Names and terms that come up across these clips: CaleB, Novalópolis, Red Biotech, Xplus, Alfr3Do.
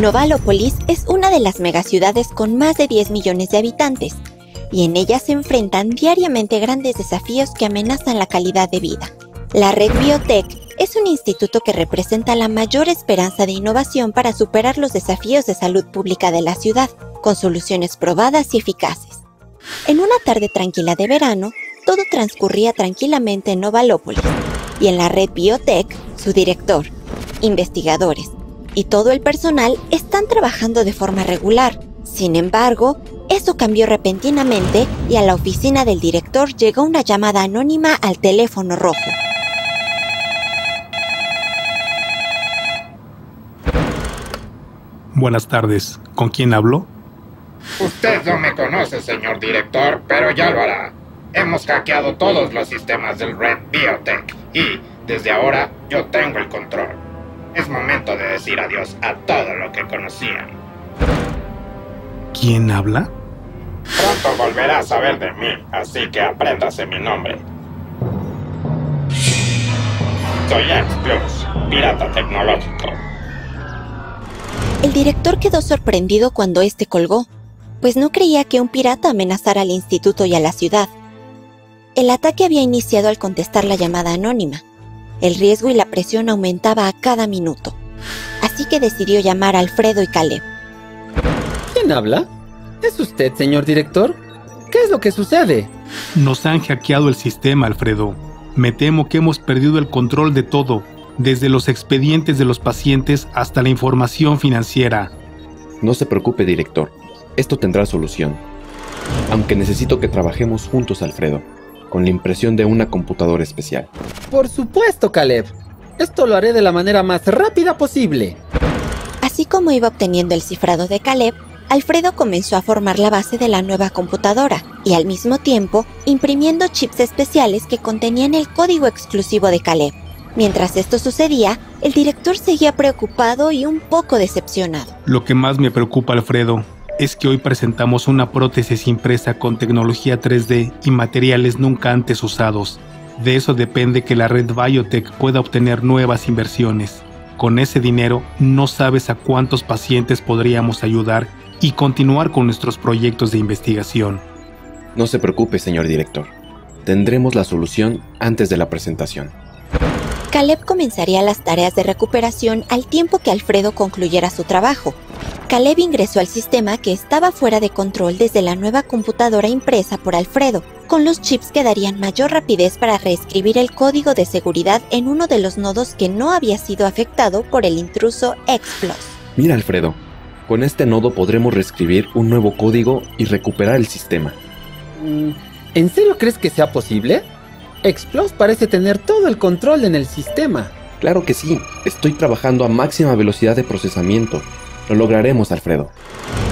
Novalópolis es una de las megaciudades con más de 10 millones de habitantes, y en ella se enfrentan diariamente grandes desafíos que amenazan la calidad de vida. La Red Biotech es un instituto que representa la mayor esperanza de innovación para superar los desafíos de salud pública de la ciudad, con soluciones probadas y eficaces. En una tarde tranquila de verano, todo transcurría tranquilamente en Novalópolis, y en la Red Biotech, su director, investigadores y todo el personal están trabajando de forma regular. Sin embargo, eso cambió repentinamente y a la oficina del director llegó una llamada anónima al teléfono rojo. Buenas tardes. ¿Con quién hablo? Usted no me conoce, señor director, pero ya lo hará. Hemos hackeado todos los sistemas del Red Biotech y, desde ahora, yo tengo el control. Es momento de decir adiós a todo lo que conocían. ¿Quién habla? Pronto volverás a saber de mí, así que apréndase mi nombre. Soy Xplus, pirata tecnológico. El director quedó sorprendido cuando este colgó, pues no creía que un pirata amenazara al instituto y a la ciudad. El ataque había iniciado al contestar la llamada anónima. El riesgo y la presión aumentaba a cada minuto, así que decidió llamar a Alfredo y CaleB. ¿Quién habla? ¿Es usted, señor director? ¿Qué es lo que sucede? Nos han hackeado el sistema, Alfredo. Me temo que hemos perdido el control de todo, desde los expedientes de los pacientes hasta la información financiera. No se preocupe, director. Esto tendrá solución. Aunque necesito que trabajemos juntos, Alfredo, con la impresión de una computadora especial. Por supuesto, CaleB. Esto lo haré de la manera más rápida posible. Así como iba obteniendo el cifrado de CaleB, Alfredo comenzó a formar la base de la nueva computadora y al mismo tiempo imprimiendo chips especiales que contenían el código exclusivo de CaleB. Mientras esto sucedía, el director seguía preocupado y un poco decepcionado. Lo que más me preocupa, Alfredo, es que hoy presentamos una prótesis impresa con tecnología 3D y materiales nunca antes usados. De eso depende que la Red Biotech pueda obtener nuevas inversiones. Con ese dinero no sabes a cuántos pacientes podríamos ayudar y continuar con nuestros proyectos de investigación. No se preocupe, señor director. Tendremos la solución antes de la presentación. CaleB comenzaría las tareas de recuperación al tiempo que Alfredo concluyera su trabajo. CaleB ingresó al sistema que estaba fuera de control desde la nueva computadora impresa por Alfredo, con los chips que darían mayor rapidez para reescribir el código de seguridad en uno de los nodos que no había sido afectado por el intruso Xplus. Mira, Alfredo, con este nodo podremos reescribir un nuevo código y recuperar el sistema. ¿En serio crees que sea posible? Xplus parece tener todo el control en el sistema. Claro que sí, estoy trabajando a máxima velocidad de procesamiento. Lo lograremos, Alfredo.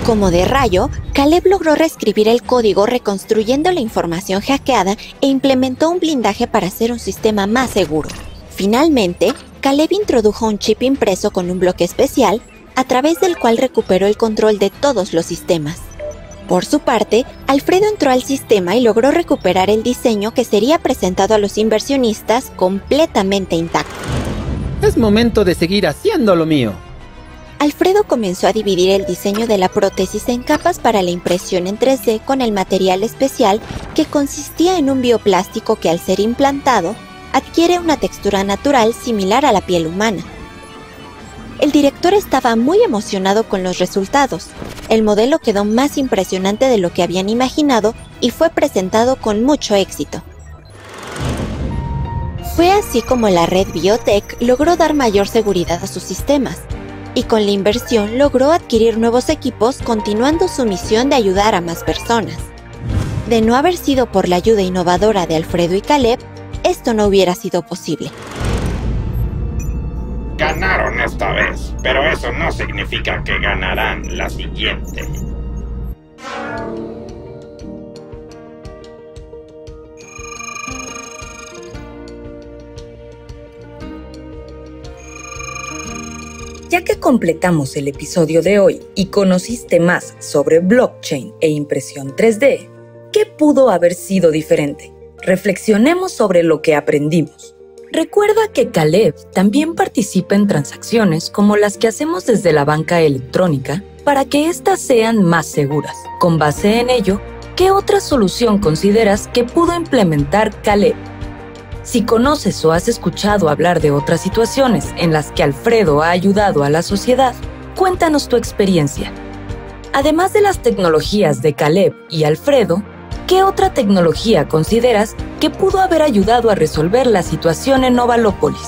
Como de rayo, CaleB logró reescribir el código reconstruyendo la información hackeada e implementó un blindaje para hacer un sistema más seguro. Finalmente, CaleB introdujo un chip impreso con un bloque especial, a través del cual recuperó el control de todos los sistemas. Por su parte, Alfredo entró al sistema y logró recuperar el diseño que sería presentado a los inversionistas completamente intacto. Es momento de seguir haciendo lo mío. Alfredo comenzó a dividir el diseño de la prótesis en capas para la impresión en 3D con el material especial que consistía en un bioplástico que al ser implantado adquiere una textura natural similar a la piel humana. El director estaba muy emocionado con los resultados. El modelo quedó más impresionante de lo que habían imaginado y fue presentado con mucho éxito. Fue así como la Red Biotech logró dar mayor seguridad a sus sistemas, y con la inversión logró adquirir nuevos equipos, continuando su misión de ayudar a más personas. De no haber sido por la ayuda innovadora de Alfredo y CaleB, esto no hubiera sido posible. Ganaron esta vez, pero eso no significa que ganarán la siguiente. Ya que completamos el episodio de hoy y conociste más sobre blockchain e impresión 3D, ¿qué pudo haber sido diferente? Reflexionemos sobre lo que aprendimos. Recuerda que CaleB también participa en transacciones como las que hacemos desde la banca electrónica para que éstas sean más seguras. Con base en ello, ¿qué otra solución consideras que pudo implementar CaleB? Si conoces o has escuchado hablar de otras situaciones en las que Alfr3Do ha ayudado a la sociedad, cuéntanos tu experiencia. Además de las tecnologías de CaleB y Alfr3Do, ¿qué otra tecnología consideras que pudo haber ayudado a resolver la situación en Novalópolis?